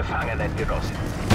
Gefangenen genossen.